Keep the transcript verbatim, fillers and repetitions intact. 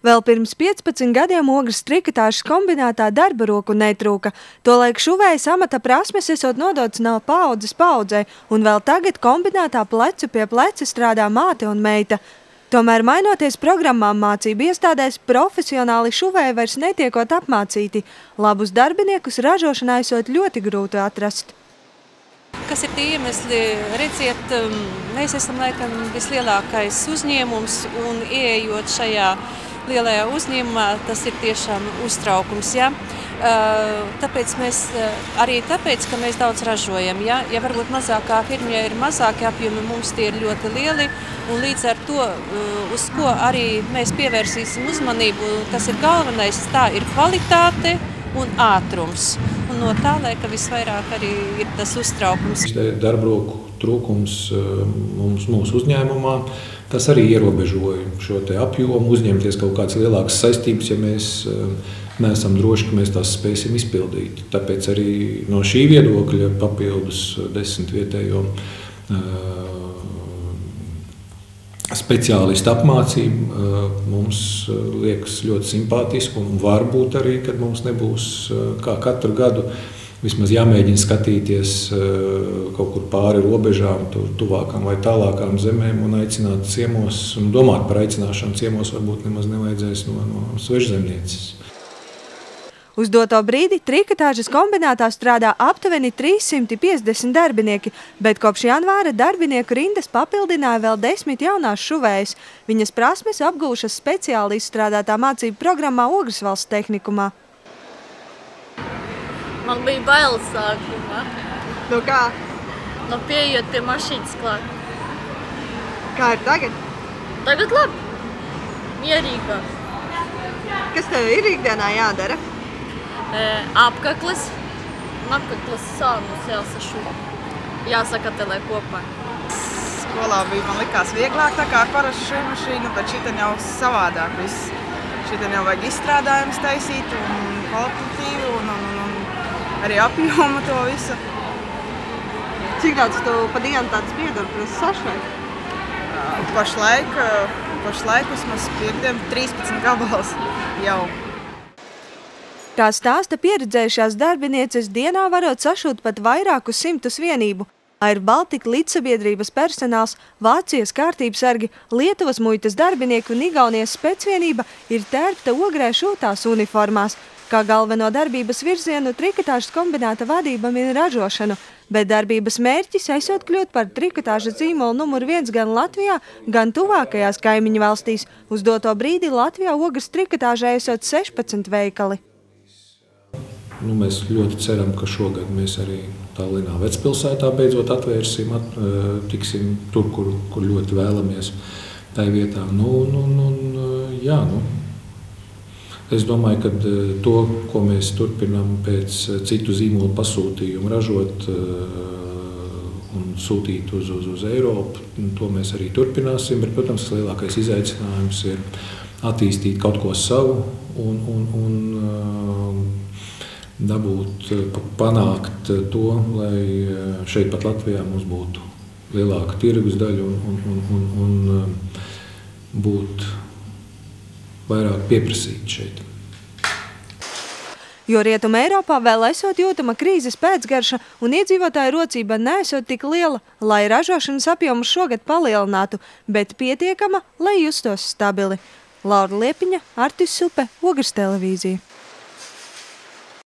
Vēl pirms piecpadsmit gadiem Ogres trikotāžas kombinātā darba roku netrūka. Tolaik šuvējas amata prasmes esot nodots nav paudzes paudzē, un vēl tagad kombinātā plecu pie pleca strādā māte un meita. Tomēr, mainoties programmām mācību iestādēs, profesionāli šuvēji vairs netiekot apmācīti. Labus darbiniekus ražošanā esot ļoti grūti atrast. Kas ir tie iemesli? Redziet, mēs esam laikam vislielākais uzņēmums, un ieejot šajā lielajā uzņēmumā, tas ir tiešām uztraukums. Ja? Tāpēc mēs, arī tāpēc, ka mēs daudz ražojam. Ja, ja varbūt mazākā firma ir mazāki apjomi, mums tie ir ļoti lieli. Un līdz ar to, uz ko arī mēs pievērsīsim uzmanību, tas ir galvenais, tā ir kvalitāte un ātrums. Un no tā laika visvairāk arī ir tas uztraukums. Darbroku trūkums mums mūsu uzņēmumā, tas arī ierobežoja šo te apjomu, uzņemties kaut kādas lielākas saistības, ja mēs neesam droši, ka mēs tās spēsim izpildīt. Tāpēc arī no šī viedokļa papildus desmit vietējo speciālistu apmācību mums liekas ļoti simpātiski, un varbūt arī, kad mums nebūs kā katru gadu, vismaz jāmēģina skatīties kaut kur pāri robežām, tur tuvākām vai tālākām zemēm un aicināt ciemos, un domāt par aicināšanu ciemos varbūt nemaz nevajadzēs no, no svežzemnieces. Uz doto brīdi trikotāžas kombinātā strādā aptuveni trīs simti piecdesmit darbinieki, bet kopš janvāra darbinieku rindas papildināja vēl desmit jaunās šuvējas. Viņas prasmes apgūšas speciāli izstrādātā mācību programmā Ogres valsts tehnikumā. Man bija bailes sākumā. No kā? No pieejot pie mašīnas klāt. Kā ir tagad? Tagad labi. Mierīgāk. Kas tev ir ikdienā jādara? E, apkaklis. Un apkaklis sānus jāsašūva. Jāsakatelē kopā. Skolā bija, man likās, vieglāk tā kā ar parašu šī mašīnu, bet šitien jau savādāk viss. Šitien jau vajag izstrādājumus taisīt un kvalitatīvu un, un, un arī apjomu to visu. Cik daudz tu pa dienu tāds piedara pret sašai? Pašlaik, pašlaik vismaz piekdiem trīspadsmit gabals jau. Kā stāsta pieredzējušās darbinieces, dienā varot sašūt pat vairāku simtus vienību. Lai ir Baltika līdzsabiedrības personāls, Vācijas kārtības sargi, Lietuvas muitas darbinieki un Igaunijas specvienība ir tērpta Ogrē šūtās uniformās. Kā galveno darbības virzienu trikotāžas kombināta vadība min ražošanu, bet darbības mērķis esot kļūt par trikotāžas zīmolu numur viens gan Latvijā, gan tuvākajās kaimiņu valstīs. Uz doto brīdi Latvijā Ogres trikotāžai esot sešpadsmit veikali. Nu, mēs ļoti ceram, ka šogad mēs arī Tallinā vecpilsētā beidzot atvērsim, at, tiksim tur, kur, kur ļoti vēlamies tai vietā. Nu, nu, nu, jā, nu. Es domāju, ka to, ko mēs turpinām pēc citu zīmolu pasūtījumu ražot un sūtīt uz, uz, uz Eiropu, to mēs arī turpināsim. Bet, protams, lielākais izaicinājums ir attīstīt kaut ko savu un, un, un dabūt, panākt to, lai šeit pat Latvijā mums būtu lielāka tirgus daļa un, un, un, un, un būt vairāk pieprasīt šeit. Jo Rietum Eiropā vēl esot jūtama krīzes pēcgarša un iedzīvotāju rocība neesot tik liela, lai ražošanas apjomus šogad palielinātu, bet pietiekama, lai justos stabili. Laura Liepiņa, Artis Sūpe, Ogres televīzija.